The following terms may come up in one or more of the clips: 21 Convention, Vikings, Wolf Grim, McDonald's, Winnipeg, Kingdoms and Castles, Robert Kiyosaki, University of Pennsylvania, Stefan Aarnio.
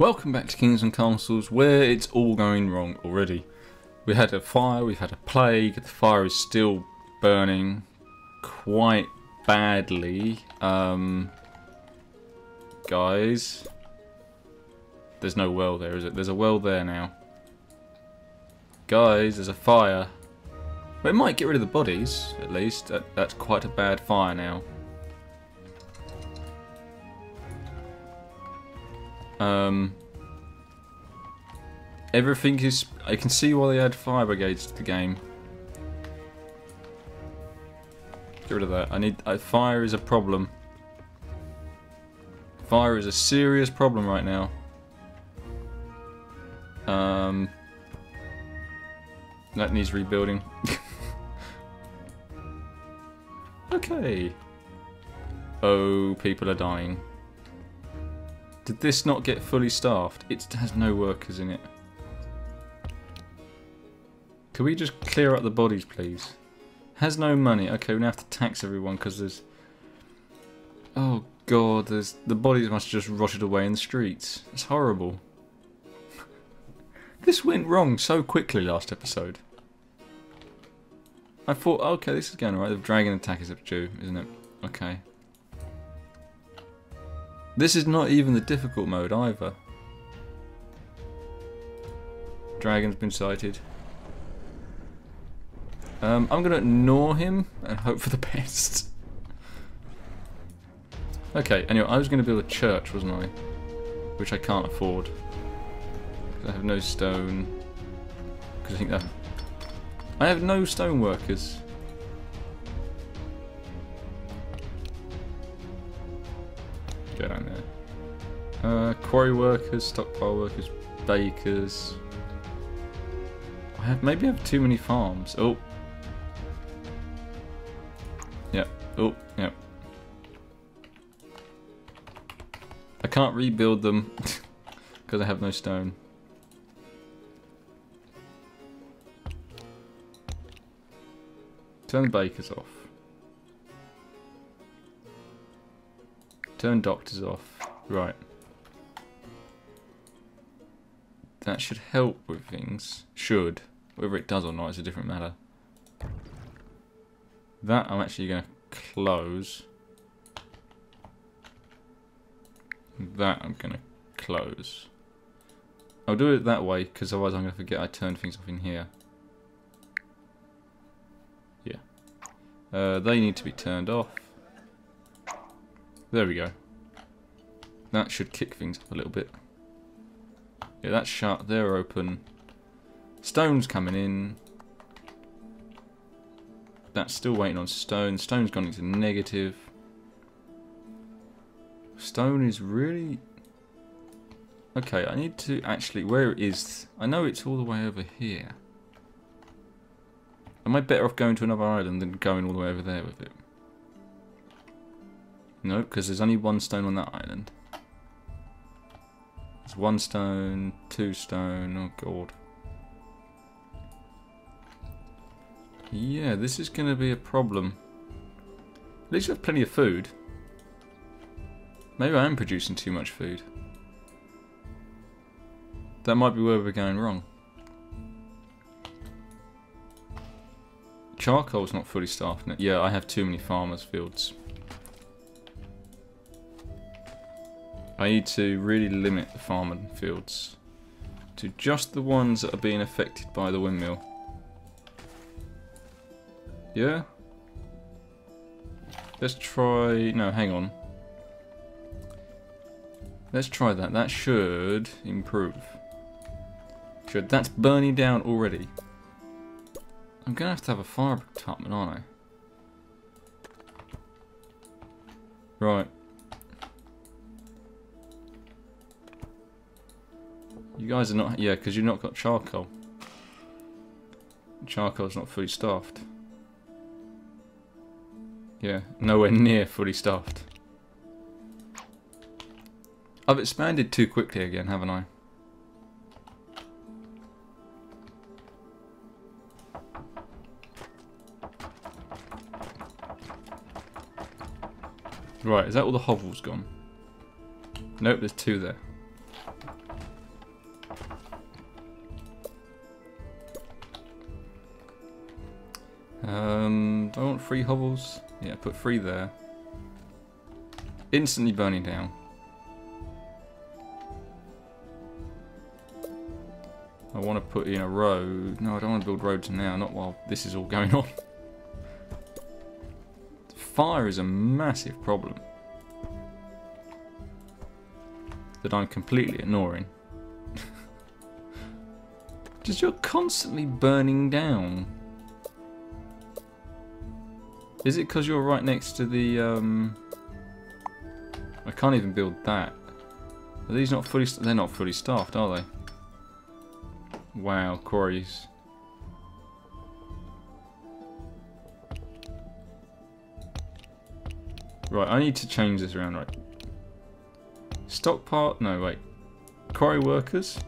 Welcome back to Kingdoms and Castles, where it's all going wrong already. We had a fire, we've had a plague, the fire is still burning quite badly. Guys, there's no well there, is it? There's a well there now. Guys, there's a fire. Well, it might get rid of the bodies, at least. That's quite a bad fire now. Everything is... I can see why they add fire brigades to the game. Get rid of that. Fire is a problem. Fire is a serious problem right now. That needs rebuilding. Okay. Oh, people are dying. Did this not get fully staffed? It has no workers in it. Can we just clear up the bodies, please? Has no money. Okay, we're gonna have to tax everyone because there's... Oh god, there's... The bodies must have just rotted away in the streets. It's horrible. This went wrong so quickly last episode. I thought, okay, this is going alright. The dragon attack is up due, isn't it? Okay. This is not even the difficult mode either. Dragon's been sighted. I'm going to ignore him and hope for the best. Okay, anyway, I was going to build a church, wasn't I? Which I can't afford. I have no stone. Because I think that... I have no stone workers. Go down there. Quarry workers, stockpile workers, bakers. Maybe I have too many farms. Oh. Yep. Oh. Yep. I can't rebuild them because I have no stone. Turn bakers off. Turn doctors off. Right. That should help with things. Should. Whether it does or not is a different matter. That I'm actually going to close. That I'm going to close. I'll do it that way because otherwise I'm going to forget I turned things off in here. Yeah. They need to be turned off. There we go. That should kick things up a little bit. Yeah, that's shut. They're open. Stone's coming in. That's still waiting on stone. Stone's gone into negative. Stone is really... Okay, I need to actually... Where it is... I know it's all the way over here. Am I better off going to another island than going all the way over there with it? No, because there's only one stone on that island. There's one stone, two stone, oh god. Yeah, this is going to be a problem. At least I have plenty of food. Maybe I am producing too much food. That might be where we're going wrong. Charcoal's not fully staffed. Yeah, I have too many farmers' fields. I need to really limit the farming fields to just the ones that are being affected by the windmill. Yeah? Let's try... No, hang on. Let's try that. That should improve. Should. That's burning down already. I'm going to have a fire department, aren't I? Right. You guys are not... Yeah, because you've not got charcoal. Charcoal's not fully staffed. Yeah, nowhere near fully staffed. I've expanded too quickly again, haven't I? Right, is that all the hovels gone? Nope, there's two there. Do I want 3 hovels? Yeah, put 3 there. Instantly burning down. I want to put in a road. No, I don't want to build roads now, not while this is all going on. Fire is a massive problem that I'm completely ignoring. Just you're constantly burning down. Is it because you're right next to the... I can't even build that. Are these not fully... They're not fully staffed, are they? Wow, quarries. Right, I need to change this around, right? Stockpile, no wait. Quarry workers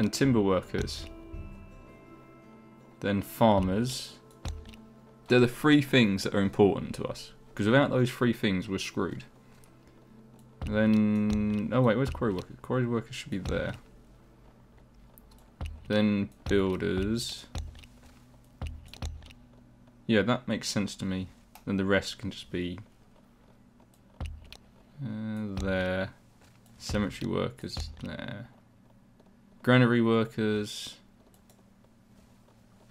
and timber workers. Then farmers. They're the 3 things that are important to us. Because without those 3 things we're screwed. Then oh wait, where's quarry workers? Quarry workers should be there. Then builders. Yeah, that makes sense to me. Then the rest can just be there. Cemetery workers there. Granary workers.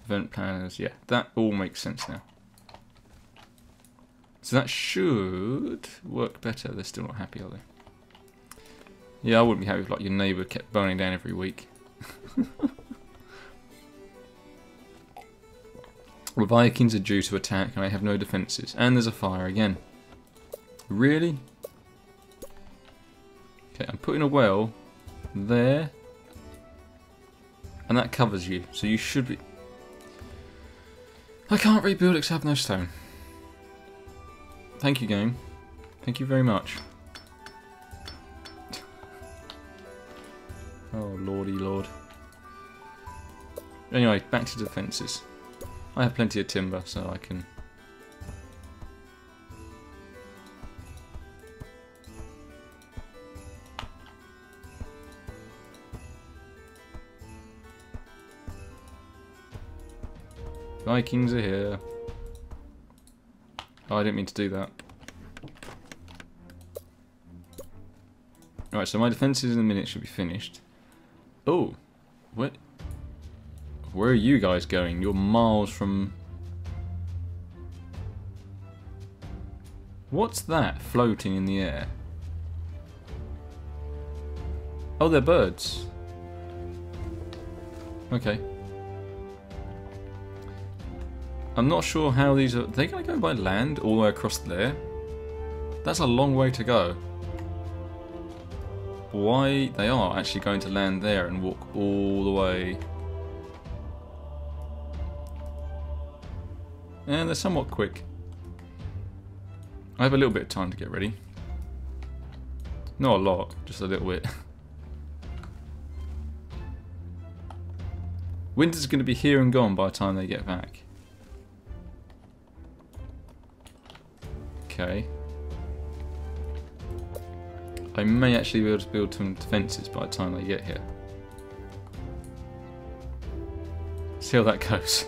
Event planners. Yeah, that all makes sense now. So that should work better. They're still not happy, are they? Yeah, I wouldn't be happy if like your neighbour kept burning down every week. The Vikings are due to attack and I have no defences. And there's a fire again. Really? Okay, I'm putting a well there. And that covers you. So you should be... I can't rebuild it because I have no stone. Thank you, game. Thank you very much. Oh, lordy lord. Anyway, back to defences. I have plenty of timber, so I can... Vikings are here. Oh, I didn't mean to do that. Alright, so my defences in a minute should be finished. Oh, what? Where are you guys going? You're miles from... What's that floating in the air? Oh, they're birds. Okay. I'm not sure how these are... They're going to go by land all the way across there? That's a long way to go. Why they are actually going to land there and walk all the way... And they're somewhat quick. I have a little bit of time to get ready. Not a lot, just a little bit. Winter's going to be here and gone by the time they get back. Okay. I may actually be able to build some defences by the time they get here. See how that goes.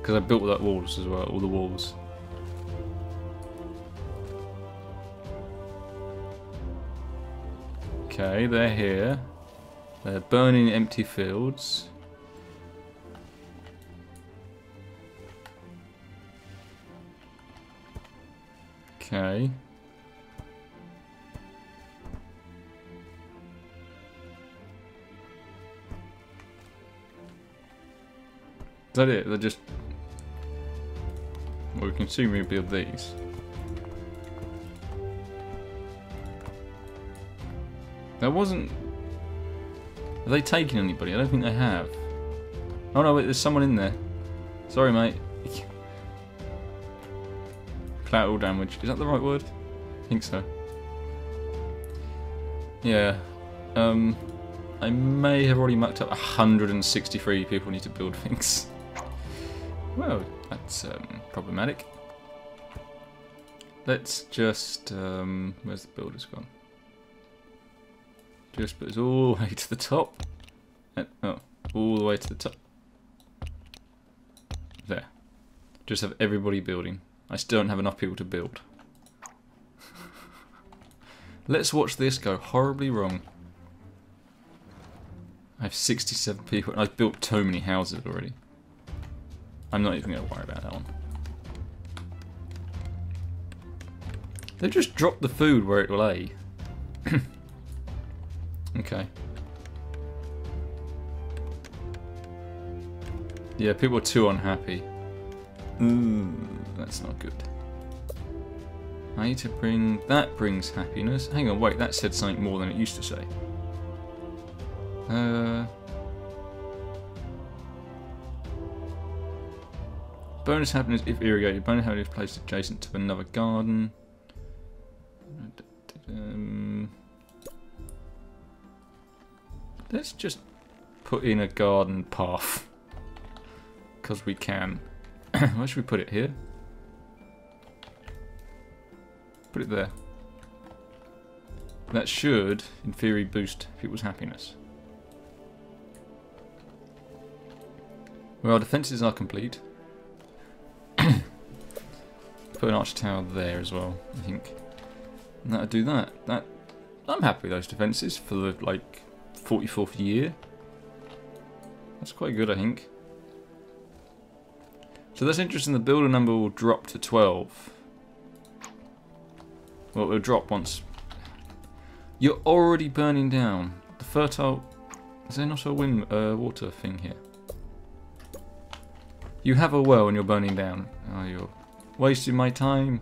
Because I built all that walls as well, all the walls. Okay, they're here. They're burning empty fields. Okay. Is that it? They're just... Well, we can soon rebuild these. That wasn't... Are they taking anybody? I don't think they have. Oh no, wait, there's someone in there. Sorry, mate. Collateral damage. Is that the right word? I think so. Yeah. I may have already mucked up 163 people need to build things. Well, that's problematic. Let's just... where's the builders gone? Just put it all the way to the top. And, oh, all the way to the top. There. Just have everybody building. I still don't have enough people to build. Let's watch this go horribly wrong. I have 67 people and I've built so many houses already. I'm not even going to worry about that one. They just dropped the food where it lay. Okay. Yeah, people are too unhappy. Ooh, that's not good. I need to bring... That brings happiness. Hang on, wait, that said something more than it used to say. Bonus happiness if irrigated. Bonus happiness if placed adjacent to another garden. Let's just put in a garden path. Because we can. Where should we put it? Here? Put it there. That should, in theory, boost people's happiness. Well, our defences are complete. Put an arch tower there as well, I think. And that'll do that. I'm happy with those defences for the, like, 44th year. That's quite good, I think. So that's interesting, the builder number will drop to 12. Well, it'll drop once. You're already burning down. The fertile... Is there not a wind, water thing here? You have a well and you're burning down. Oh, you're wasting my time.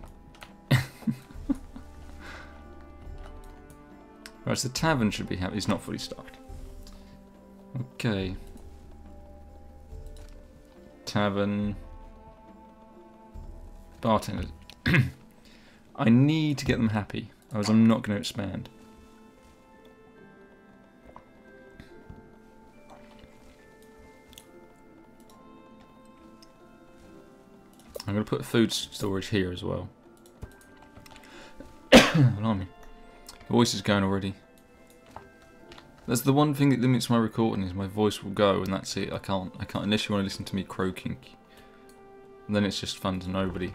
Right, so the tavern should be happy. It's not fully stocked. Okay. Tavern... Bartenders. I need to get them happy, otherwise I'm not going to expand. I'm going to put food storage here as well. Alarming. The voice is going already. That's the one thing that limits my recording is my voice will go and that's it. I can't unless you want to listen to me croaking. And then it's just fun to nobody.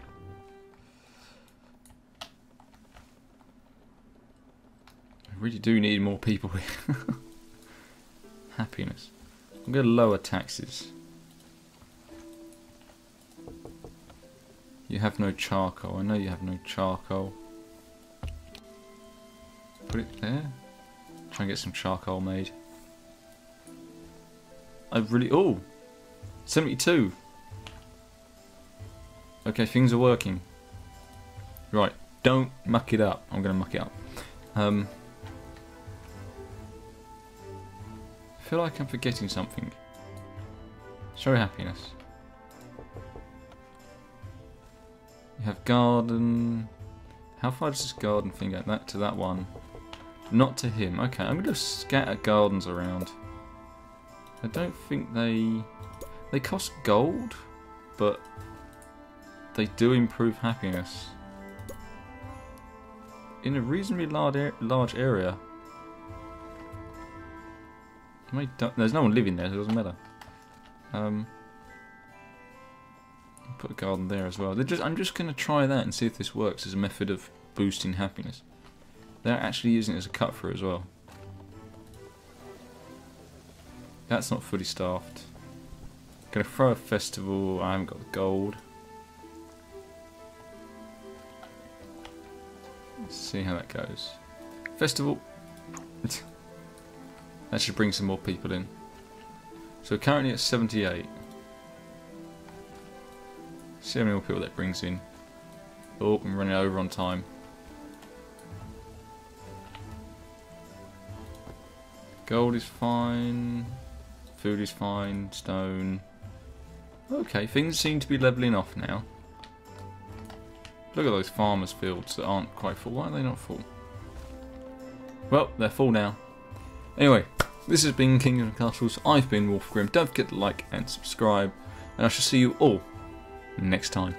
I really do need more people here. Happiness. I'm going to lower taxes. You have no charcoal. I know you have no charcoal. Put it there. Try and get some charcoal made. I've really... Oh! 72! Okay, things are working. Right, don't muck it up. I'm going to muck it up. I feel like I'm forgetting something. Show happiness. You have garden. How far does this garden thing go? That to that one. Not to him. Okay, I'm gonna scatter gardens around. I don't think they cost gold, but they do improve happiness. In a reasonably large area. There's no one living there, so it doesn't matter. Put a garden there as well. I'm just going to try that and see if this works as a method of boosting happiness. They're actually using it as a cut through as well. That's not fully staffed. Going to throw a festival. I haven't got the gold. Let's see how that goes. Festival. That should bring some more people in. So currently it's 78. See how many more people that brings in. Oh, I'm running over on time. Gold is fine. Food is fine. Stone. Okay, things seem to be levelling off now. Look at those farmers' fields that aren't quite full. Why are they not full? Well, they're full now. Anyway. This has been Kingdoms and Castles. I've been Wolf Grim. Don't forget to like and subscribe, and I shall see you all next time.